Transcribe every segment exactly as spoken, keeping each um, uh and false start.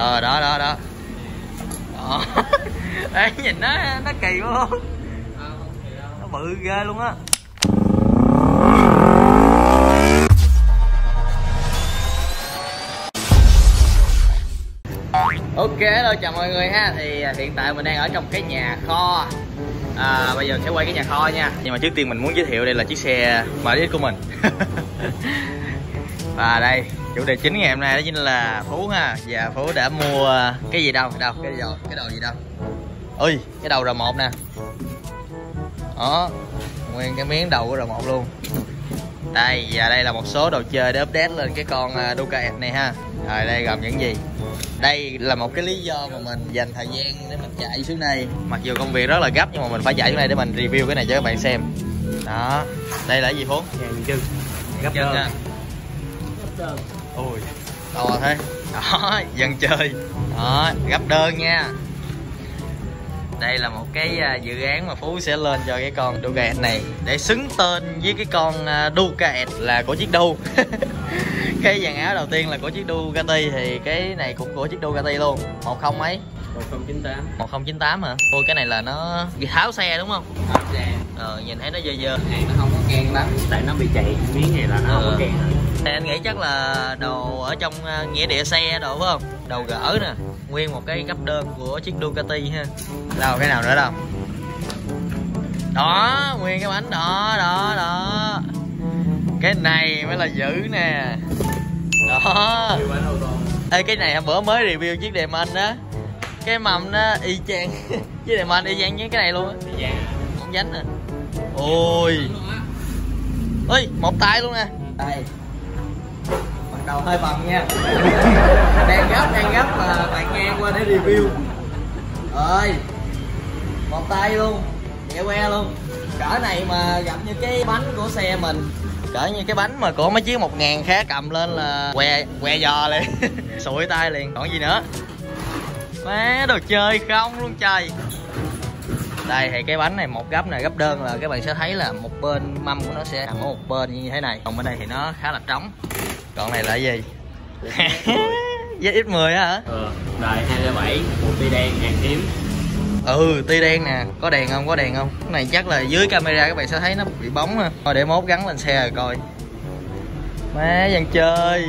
Ờ đó đó đó. Đó. Đấy, nhìn nó nó kỳ quá. Nó bự ghê luôn á. Ok rồi, chào mọi người ha. Thì hiện tại mình đang ở trong cái nhà kho. À, bây giờ sẽ quay cái nhà kho nha. Nhưng mà trước tiên mình muốn giới thiệu đây là chiếc xe em rờ ích của mình. Và đây, chủ đề chính ngày hôm nay đó chính là Phú ha. Và Phú đã mua cái gì đâu? Đâu? Cái đầu, cái đầu gì đâu? Ui, cái đầu R một nè. Đó, nguyên cái miếng đầu của R một luôn. Đây, và đây là một số đồ chơi để update lên cái con DUCAEX này ha. Rồi đây gồm những gì? Đây là một cái lý do mà mình dành thời gian để mình chạy xuống đây. Mặc dù công việc rất là gấp nhưng mà mình phải chạy xuống đây để mình review cái này cho các bạn xem. Đó, đây là cái gì Phú? Nhà miền Trung. Gấp chân ha. Ôi, to thế. Đó, dân chơi. Đó, gấp đơn nha. Đây là một cái dự án mà Phú sẽ lên cho cái con DUCAEX này để xứng tên với cái con DUCAEX là của chiếc Du. Cái dàn áo đầu tiên là của chiếc Ducati thì cái này cũng của chiếc Ducati luôn. Một không mấy? một không chín tám. một không chín tám hả? Ôi cái này là nó tháo xe đúng không? Tháo xe. Ờ nhìn thấy nó dơ dơ. Này nó không có keng lắm tại nó bị chạy miếng này là nó ờ. không có keng. Anh nghĩ chắc là đồ ở trong nghĩa địa xe đồ phải không? Đầu gỡ nè, nguyên một cái gấp đơn của chiếc Ducati ha. Đâu cái nào nữa đâu? Đó, nguyên cái bánh đó, đó, đó. Cái này mới là dữ nè. Đó. Ê cái này hôm bữa mới review chiếc đệm anh đó. Cái mầm nó y chang chiếc đệm anh y chang với cái này luôn á. Không dánh nè. Ôi. Ôi, một tay luôn nè. Đây. Bằng đầu hơi bầm nha. Đang gấp, đang gấp mà bạn ngang qua để review. Ơi. Một tay luôn. Nhẹ que luôn. Cỡ này mà gặp như cái bánh của xe mình. Cỡ như cái bánh mà của mấy chiếc một ngàn khác cầm lên là que, que giò liền. Sụi tay liền, còn gì nữa. Má đồ chơi không luôn trời. Đây thì cái bánh này một gấp này, gấp đơn là các bạn sẽ thấy là một bên mâm của nó sẽ nằm ở một bên như thế này. Còn bên đây thì nó khá là trống. Còn này là cái gì? Z X mười hả? Ừ, đời hai bảy, tia đen, hàng hiếm. Ừ, tia đen nè, có đèn không, có đèn không? Cái này chắc là dưới camera các bạn sẽ thấy nó bị bóng ha. Thôi để mốt gắn lên xe rồi coi. Má dân chơi.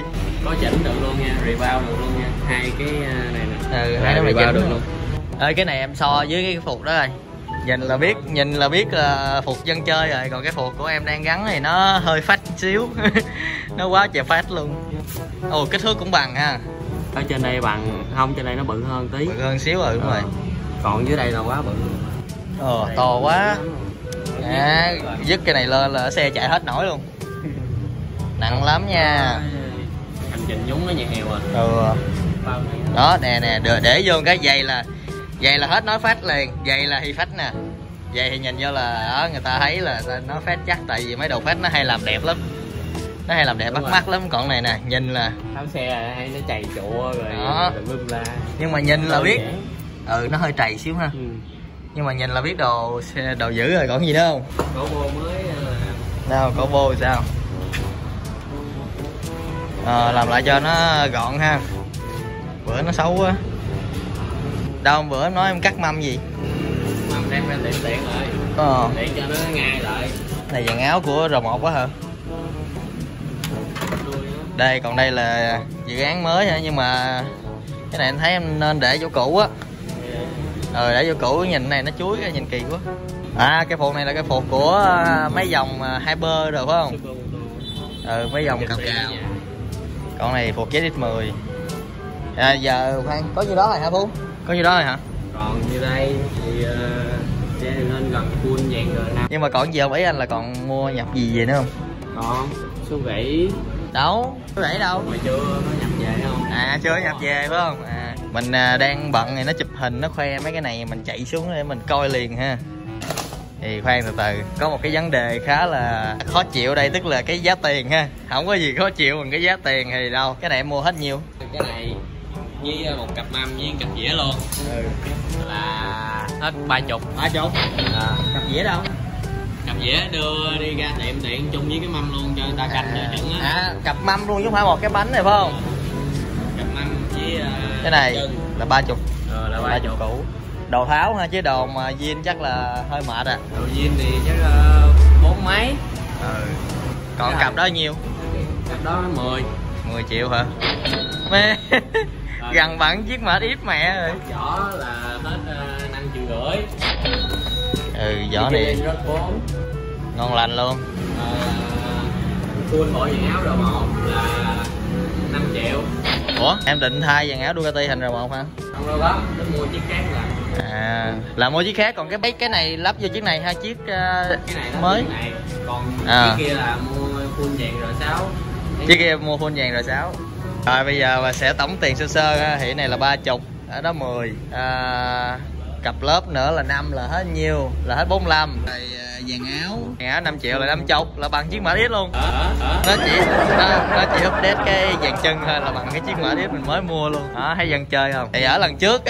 Có chỉnh được luôn nha, rebound được luôn nha. Hai cái này nè. Ừ, hai cái này rebound được luôn. Ơi cái này em so với cái phục đó rồi. Nhìn là biết, nhìn là biết là phục dân chơi rồi. Còn cái phục của em đang gắn thì nó hơi phách xíu. Nó quá trời phách luôn. Ồ, kích thước cũng bằng ha. Ở trên đây bằng, không trên đây nó bự hơn tí. Bự hơn xíu rồi đúng ờ. rồi. Còn dưới đây là quá bự. Ờ, to quá. À, dứt cái này lên là xe chạy hết nổi luôn. Nặng lắm nha. Hành trình nhúng nó nhẹ heo à. Ừ. Đó, nè nè, để, để vô cái giày là giày là hết nói phách liền, giày là hi phách nè. Giày thì nhìn vô là đó, người ta thấy là nó phách chắc tại vì mấy đồ phách nó hay làm đẹp lắm. Nó hay làm đẹp bắt mắt lắm, còn này nè, nhìn là tháo xe hay nó chày chụa rồi đó. Nhưng mà nhìn là biết. Ừ nó hơi trầy xíu ha. Ừ. Nhưng mà nhìn là biết đồ đồ dữ rồi, còn gì nữa không? Cổ bô mới đâu, cổ bô sao? Ờ, làm lại cho nó gọn ha. Bữa nó xấu quá. Đâu bữa em nói em cắt mâm gì? Mâm đem ra tiện tiện lại. Ờ. Để cho nó ngay lại. Này dàn áo của R một quá hả? Đây còn đây là dự án mới hả, nhưng mà cái này em thấy em nên để chỗ cũ á. Ờ để vô cũ nhìn này nó chuối nhìn kỳ quá. À cái phục này là cái phục của mấy dòng Hyper rồi phải không? Ừ mấy dòng cặp cao. Con này phục Z X mười. À, giờ khoan có gì đó rồi hả Phú? Có gì đó rồi hả? Còn như đây thì sẽ lên gần full vàng rồi nè. Nhưng mà còn giờ bảy anh là còn mua nhập gì về nữa không? Còn số gãy. Đâu? Số gãy đâu? Mà chưa có nhập về không? À chưa nhập về phải không? À. Mình đang bận này nó chụp hình nó khoe mấy cái này mình chạy xuống để mình coi liền ha. Thì khoan từ từ, có một cái vấn đề khá là khó chịu đây tức là cái giá tiền ha. Không có gì khó chịu bằng cái giá tiền thì đâu. Cái này em mua hết nhiêu? Cái này với một cặp mâm với cặp dĩa luôn. Ừ. Là hết ba chục. Ba chục. À, cặp dĩa đâu? Cặp dĩa đưa đi ra tiệm điện chung với cái mâm luôn cho người ta canh cho à, chuẩn á. À, cặp mâm luôn chứ không phải một cái bánh này phải không? Cặp mâm với uh... Cái này là ba mươi. Ờ là ba mươi cũ. Đồ tháo ha, chứ đồ mà zin chắc là hơi mệt à. Đồ zin thì chắc là bốn mấy. Ừ. Còn cặp đó nhiêu? Cặp đó mười. mười triệu hả? Mẹ. Gần bằng chiếc mệt ít mẹ rồi. Vỏ là hết năm triệu rưỡi. Ừ, vỏ này ngon lành luôn. Full bộ dàn áo R một là năm triệu. Ủa, em định thay dàn áo Ducati hình R một hả? Không đâu đó, để mua chiếc khác là. À, là mua chiếc khác, còn cái cái này lắp vô chiếc này hai chiếc uh, cái này mới. Chiếc này. Còn à. Chiếc kia là mua full dàn R sáu. Chiếc kia mua full dàn R sáu. Rồi bây giờ mà sẽ tổng tiền sơ sơ thì này là ba mươi, ở đó mười. À, cặp lớp nữa là năm là hết nhiêu? Là hết bốn mươi lăm. Rồi vàng áo, vàng áo năm triệu là năm chục, là bằng chiếc mã đít luôn. Nó chỉ nó, nó chỉ update cái vàng chân thôi là bằng cái chiếc mã đít mình mới mua luôn. Đó, thấy dân chơi không? Thì ở lần trước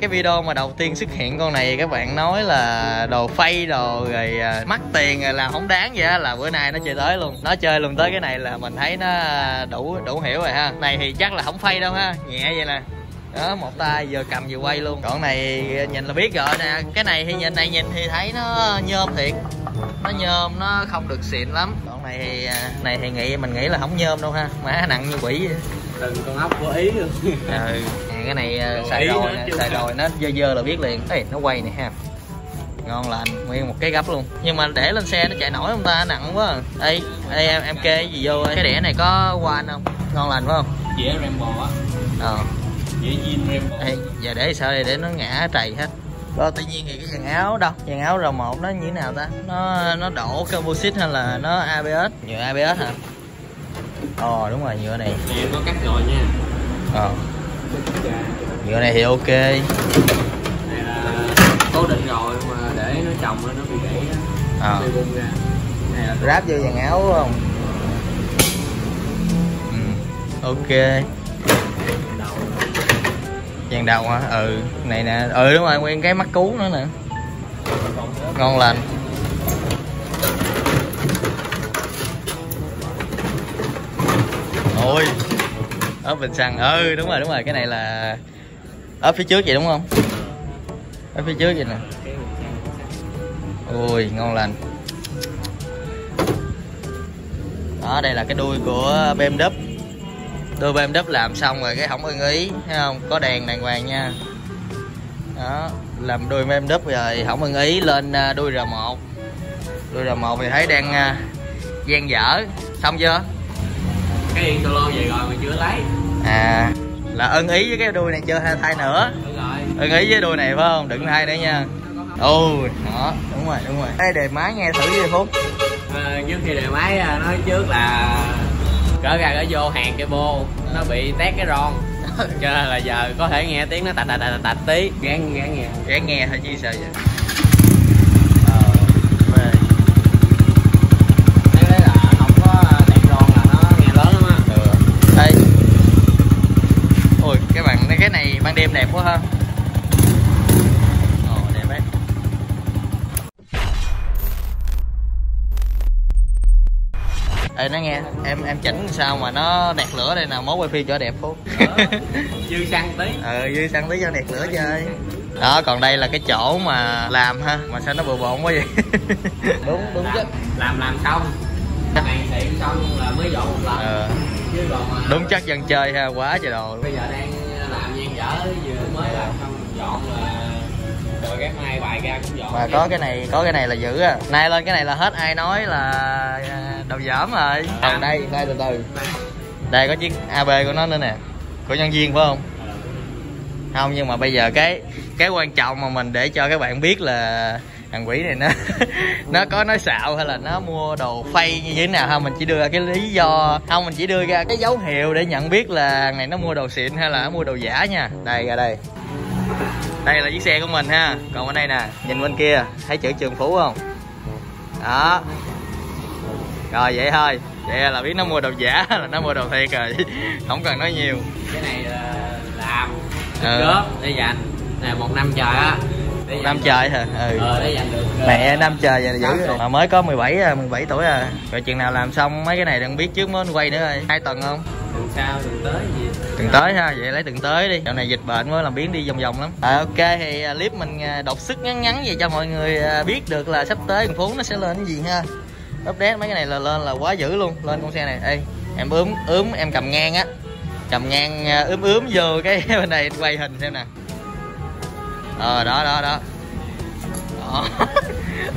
cái video mà đầu tiên xuất hiện con này các bạn nói là đồ phay đồ rồi mắc tiền rồi là không đáng vậy á, là bữa nay nó chơi tới luôn. Nó chơi luôn tới cái này là mình thấy nó đủ đủ hiểu rồi ha. Này thì chắc là không phay đâu ha, nhẹ vậy nè. Đó, một tay vừa cầm vừa quay luôn. Còn này nhìn là biết rồi nè. Cái này thì nhìn này nhìn thì thấy nó nhôm thiệt. Nó nhôm, nó không được xịn lắm. Còn này thì này thì nghĩ mình nghĩ là không nhôm đâu ha. Má nặng như quỷ vậy. Đừng con ốc của Ý luôn. Ừ. Cái này xài rồi nè, xài rồi nó dơ dơ là biết liền. Ê, nó quay nè ha. Ngon lành, nguyên một cái gấp luôn. Nhưng mà để lên xe nó chạy nổi không ta, nặng quá. Ê, ê em, em kê gì vô. Cái đĩa này có quan không? Ngon lành phải không? Dĩa Rambo á. Ờ. Ê, giờ để sao đây để nó ngã trầy hết. Đó, tự nhiên thì cái dàn áo đâu, dàn áo R một nó như thế nào ta, nó nó đổ composite hay là nó a bê ét, nhựa a bê ét hả? Ồ oh, đúng rồi nhựa này. Nhựa có cắt rồi nha. Ờ. Oh. Nhựa này thì ok. Này là cố định rồi mà để nó chồng lên nó bị gãy á. Ờ. Bung ra. Này là ráp vô dàn áo đúng không? Ừ. Ok. Dàn đầu hả? Ừ, này nè. Ừ đúng rồi, nguyên cái mắt cú nữa nè. Ngon lành. Ôi. Ốp bình xăng. Ừ đúng rồi, đúng rồi, cái này là ốp phía trước vậy đúng không? Ốp phía trước vậy nè. Ôi, ngon lành. Đó, đây là cái đuôi của bê em vê. Đôi bê em vê làm xong rồi cái không ưng ý, thấy không? Có đèn đàng hoàng nha. Đó, làm đuôi bê em vê rồi không ưng ý lên đuôi R một. Đuôi R một thì thấy đang uh, gian dở, xong chưa? Cái yên solo vậy rồi mà chưa lấy. À, là ưng ý với cái đuôi này chưa hay thay nữa? Đúng rồi. Ưng ý với đuôi này phải không? Đừng thay nữa nha. Ôi, đó, đúng rồi, đúng rồi. Ê, đề máy nghe thử đi Phú. À, trước khi đề máy nói trước là cỡ ra cỡ vô hàng cái bô nó bị tét cái ron, cho nên là giờ có thể nghe tiếng nó tạch tạch tạch tạch tí. Gán gán nghe gán nghe thôi chứ sao vậy. Ờ mê thấy đấy là không có đèn ron là nó nghe lớn lắm á. Ừ đây. Ôi cái bạn cái này ban đêm đẹp quá ha. Ê, nó nghe em em chỉnh sao mà nó đẹp lửa đây nào, mốt quay phim cho đẹp Phú. Dư xăng tí. Ừ dư xăng tí cho đẹp lửa chơi. Đó còn đây là cái chỗ mà làm ha, mà sao nó bừa bộn quá vậy. Đúng đúng chứ. Làm làm xong. Này xịn xong là mới dọn một lần. Ờ. Chứ còn mà... Đúng chắc dân chơi ha, quá trời đồ. Bây giờ đang làm gian dở vừa mới làm xong dọn là rồi cái mai bài ra cũng dọn. Mà có cái này, có cái này là giữ á. Nay lên cái này là hết ai nói là đầu dởm rồi. Còn à, đây, đây từ từ. Đây có chiếc a bê của nó nữa nè. Của nhân viên phải không? Không nhưng mà bây giờ cái cái quan trọng mà mình để cho các bạn biết là thằng quỷ này nó nó có nói xạo hay là nó mua đồ phay như thế nào không, mình chỉ đưa ra cái lý do, không mình chỉ đưa ra cái dấu hiệu để nhận biết là này nó mua đồ xịn hay là nó mua đồ giả nha. Đây ra đây. Đây là chiếc xe của mình ha. Còn bên đây nè, nhìn bên kia, thấy chữ Trường Phú không? Đó. Rồi vậy thôi. Vậy là biết nó mua đồ giả là nó mua đồ thiệt rồi. Không cần nói nhiều. Cái này là làm ừ. Cướp để dành nè một năm trời á. Năm trời hả? Ừ. Ờ để dành được. Mẹ năm trời vậy là dữ rồi. Mà mới có mười bảy mười bảy tuổi à. Rồi chừng nào làm xong mấy cái này đừng biết trước mới quay nữa rồi. Hai tuần không? sao đừng tới gì đừng tới ha, vậy lấy đừng tới đi, dạo này dịch bệnh mới làm biến đi vòng vòng lắm. À, ok thì clip mình đột xuất ngắn ngắn vậy cho mọi người biết được là sắp tới thằng Phú nó sẽ lên cái gì ha. Update mấy cái này là lên là quá dữ luôn, lên con xe này. Ê em ướm ướm em cầm ngang á, cầm ngang ướm ướm vô cái bên này quay hình xem nè. Ờ đó đó đó, đó.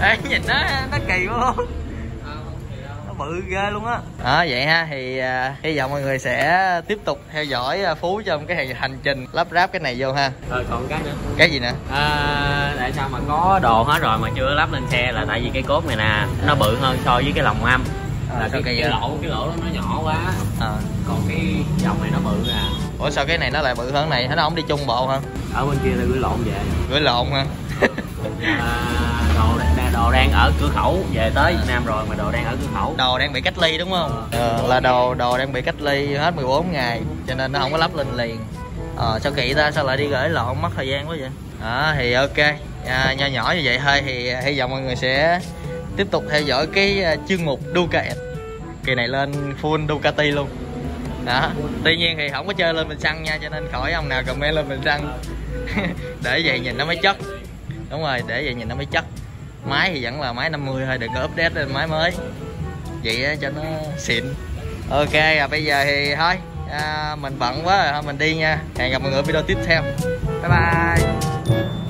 Ê nhìn nó nó kỳ quá luôn, bự ghê luôn á. À, vậy ha thì à, hy vọng mọi người sẽ tiếp tục theo dõi Phú trong cái hành trình lắp ráp cái này vô ha. Ờ còn cái nữa. Cái gì nữa? À, tại sao mà có đồ hết rồi mà chưa lắp lên xe là tại vì cái cốt này nè nó bự hơn so với cái lồng âm. À, là cái, cái, cái lỗ cái lỗ đó nó nhỏ quá. À. Còn cái dòng này nó bự nè. Ủa sao cái này nó lại bự hơn này? Nó không đi chung bộ hả? Ở bên kia là gửi lộn về. Gửi lộn ha. Đồ, đồ đang ở cửa khẩu, về tới Việt Nam rồi mà đồ đang ở cửa khẩu, đồ đang bị cách ly đúng không? Ờ, là đồ đồ đang bị cách ly hết mười bốn ngày cho nên nó không có lắp lên liền. Ờ, sao kỳ ta, sao lại đi gửi lộn, mất thời gian quá vậy. À, thì ok à, nho nhỏ như vậy thôi thì hy vọng mọi người sẽ tiếp tục theo dõi cái chương mục DUCAEX, kỳ này lên full Ducati luôn đó. Tuy nhiên thì không có chơi lên bình xăng nha, cho nên khỏi ông nào comment lên bình xăng để vậy nhìn nó mới chất. Đúng rồi, để vậy nhìn nó mới chất. Máy thì vẫn là máy năm mươi thôi, đừng có update lên máy mới vậy cho nó xịn. Ok à, bây giờ thì thôi à, mình bận quá rồi, thôi mình đi nha, hẹn gặp mọi người video tiếp theo, bye bye.